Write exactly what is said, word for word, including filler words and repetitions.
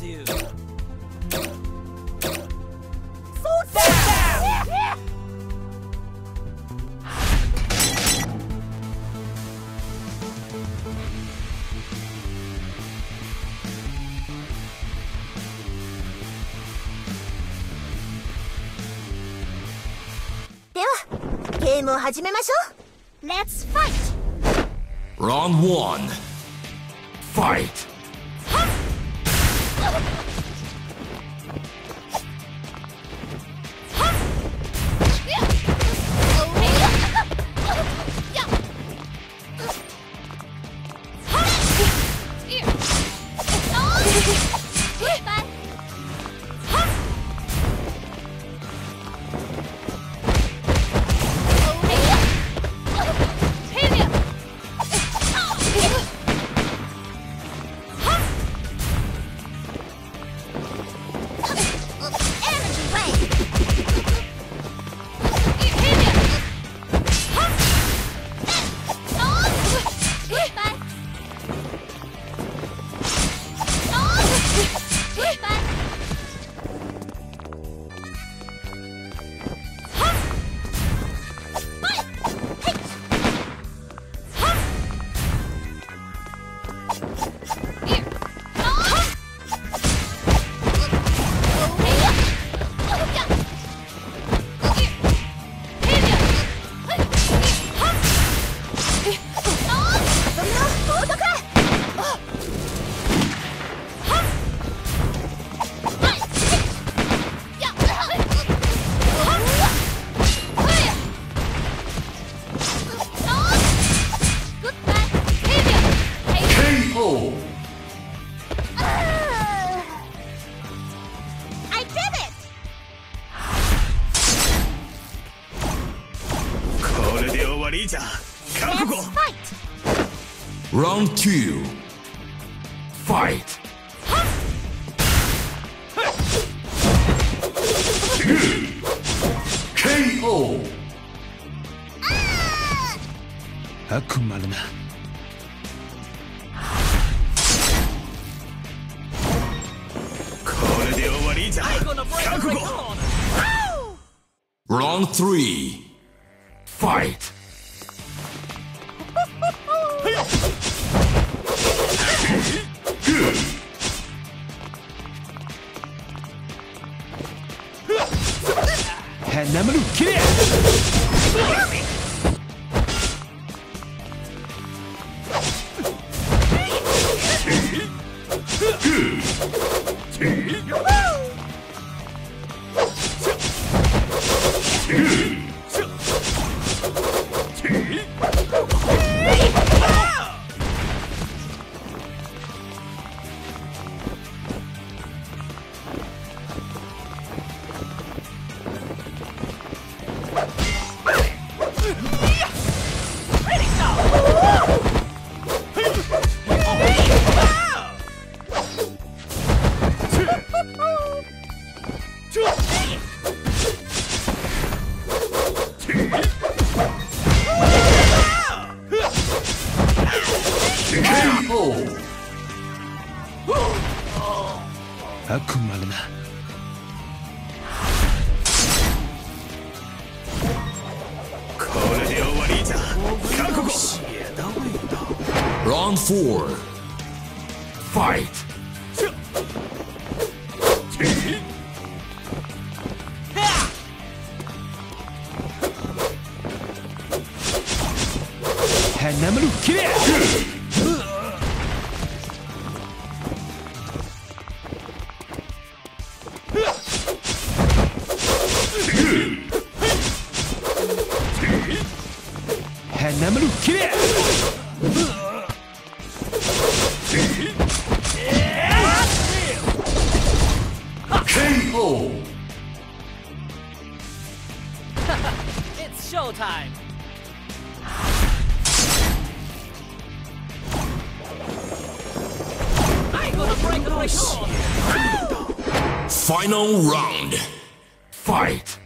with you. Let's fight! Round one. Fight! Round two. Fight! K O! Ah! Round three. Fight! Hanamaru, kill it! Round four. Fight! Hanamaru, kill it! It's showtime. I'm gonna break the record. Final round. Fight.